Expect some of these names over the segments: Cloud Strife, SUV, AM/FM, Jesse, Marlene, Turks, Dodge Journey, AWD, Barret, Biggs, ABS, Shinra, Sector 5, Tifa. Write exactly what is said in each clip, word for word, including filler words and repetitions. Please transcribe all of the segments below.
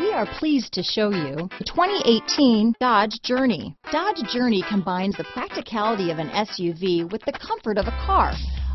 We are pleased to show you the twenty eighteen Dodge Journey. Dodge Journey combines the practicality of an S U V with the comfort of a car,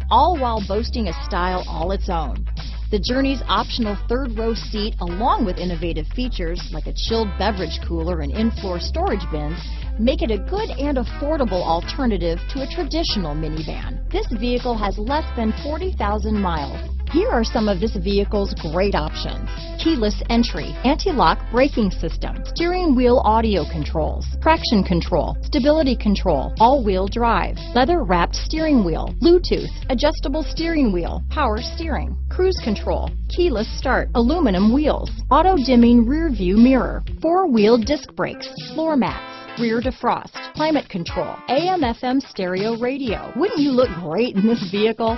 all while boasting a style all its own. The Journey's optional third row seat, along with innovative features like a chilled beverage cooler and in-floor storage bins, make it a good and affordable alternative to a traditional minivan. This vehicle has less than forty thousand miles. Here are some of this vehicle's great options: keyless entry, anti-lock braking system, steering wheel audio controls, traction control, stability control, all-wheel drive, leather-wrapped steering wheel, Bluetooth, adjustable steering wheel, power steering, cruise control, keyless start, aluminum wheels, auto-dimming rear-view mirror, four-wheel disc brakes, floor mats, rear defrost, climate control, A M F M stereo radio. Wouldn't you look great in this vehicle?